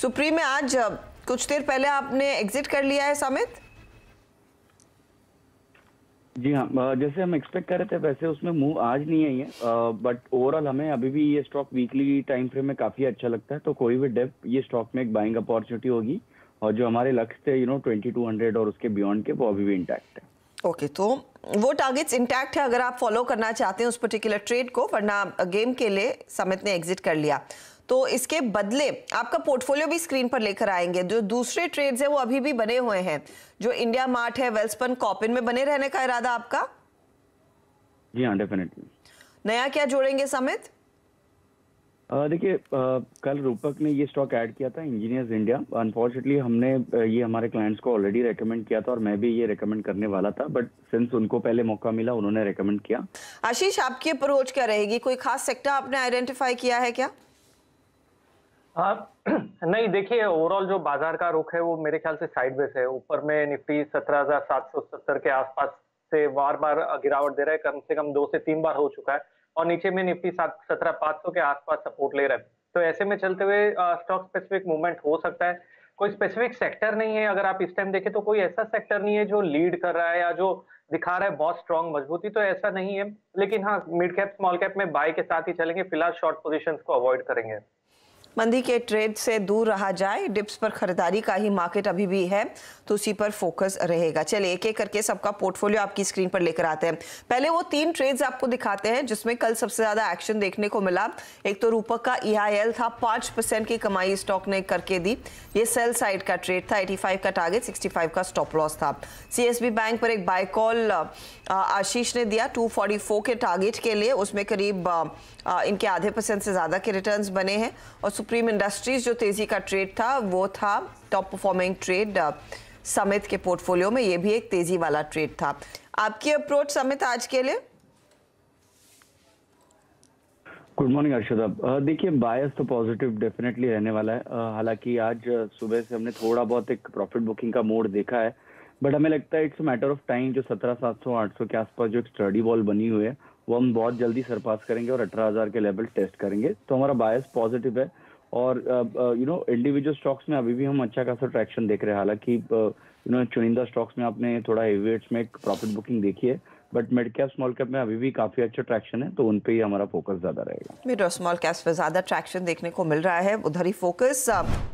Supreme में आज कुछ देर पहले आपने एग्जिट कर लिया है समित? जी हाँ, जैसे हम एक्सपेक्ट कर रहे थे वैसे उसमें मूव आज नहीं आई है, बट ओवरऑल हमें अभी भी ये स्टॉक वीकली टाइम फ्रेम में काफी अच्छा लगता है, तो कोई भी डेप्थ ये स्टॉक में एक बाइंग अपॉर्चुनिटी होगी और जो हमारे लक्ष्य थे 2200 और उसके बियॉन्ड के वो अभी भी इंटैक्ट है। ओके, तो वो टारगेट्स इंटैक्ट है अगर आप फॉलो करना चाहते हैं उस पर्टिकुलर ट्रेड को, वरना गेम के लिए समित ने एग्जिट कर लिया। तो इसके बदले आपका पोर्टफोलियो भी स्क्रीन पर लेकर आएंगे। जो दूसरे ट्रेड्स हैं वो अभी भी बने हुए हैं, जो इंडिया मार्ट है, वेल्सपन, कॉपिन में बने रहने का इरादा आपका? जी हाँ, डेफिनेटली। नया क्या जोड़ेंगे समित? देखिए, कल रूपक ने ये स्टॉक ऐड किया था, इंजीनियर्स इंडिया। अनफॉर्चुनेटली हमने ये हमारे क्लाइंट्स को ऑलरेडी रेकमेंड किया था और मैं भी ये रेकमेंड करने वाला था, बट सिंस उनको पहले मौका मिला उन्होंने रेकमेंड किया। आशीष, आपकी अप्रोच क्या रहेगी? कोई खास सेक्टर आपने आइडेंटिफाई किया है क्या? नहीं, देखिए ओवरऑल जो बाजार का रुख है वो मेरे ख्याल से साइडवेज है। ऊपर में निफ्टी 17,770 के आसपास से बार बार गिरावट दे रहा है, कम से कम 2 से 3 बार हो चुका है, और नीचे में निफ्टी 17,500 के आसपास सपोर्ट ले रहा है। तो ऐसे में चलते हुए स्टॉक स्पेसिफिक मूवमेंट हो सकता है। कोई स्पेसिफिक सेक्टर नहीं है, अगर आप इस टाइम देखें तो कोई ऐसा सेक्टर नहीं है जो लीड कर रहा है या जो दिखा रहा है बहुत स्ट्रॉन्ग मजबूती, तो ऐसा नहीं है। लेकिन हाँ, मिड कैप स्मॉल कैप में बाय के साथ ही चलेंगे, फिलहाल शॉर्ट पोजिशन को अवॉइड करेंगे। मंदी के ट्रेड से दूर रहा जाए, डिप्स पर खरीदारी का ही मार्केट अभी भी है तो उसी पर फोकस रहेगा। चलिए एक एक करके सबका पोर्टफोलियो आपकी स्क्रीन पर लेकर आते हैं। पहले वो 3 ट्रेड्स आपको दिखाते हैं जिसमें कल सबसे ज्यादा एक्शन देखने को मिला। एक तो रूपक का EIL था, 5% की कमाई स्टॉक ने करके दी। ये सेल साइड का ट्रेड था, 85 का टारगेट, 65 का स्टॉप लॉस था। CSB बैंक पर एक बाय कॉल आशीष ने दिया 244 के टारगेट के लिए, उसमें करीब इनके आधे % से ज़्यादा के रिटर्न्स बने हैं। और सुप्रीम इंडस्ट्रीज जो तेज़ी का ट्रेड था वो था टॉप परफॉर्मिंग ट्रेड समित के पोर्टफोलियो में, ये भी एक तेज़ी वाला ट्रेड था। आपकी अप्रोच समित आज के लिए? Good morning Arshada. देखिए बायस तो पॉजिटिव डेफिनेटली रहने वाला है। हालांकि आज सुबह से हमने थोड़ा बहुत एक प्रॉफिट बुकिंग का मोड देखा है, बट हमें लगता है इट्स मैटर ऑफ टाइम। जो 17,700-800 के आसपास जो एक स्टडी वॉल बनी हुई है वो हम बहुत जल्दी सरपास करेंगे और 18,000 के लेवल टेस्ट करेंगे, तो हमारा बायस पॉजिटिव है। और इंडिविजुअल स्टॉक्स में अभी भी हम अच्छा खासा ट्रैक्शन देख रहे हैं। हालांकि चुनिंदा स्टॉक्स में आपने थोड़ा हेवीवेट्स में एक प्रॉफिट बुकिंग देखी है, but mid cap small cap में अभी भी काफी अच्छा ट्रैक्शन है, तो उन पे ही हमारा फोकस ज्यादा रहेगा। मिड और स्मॉल कैप्स पर ज्यादा ट्रैक्शन देखने को मिल रहा है, उधर ही फोकस।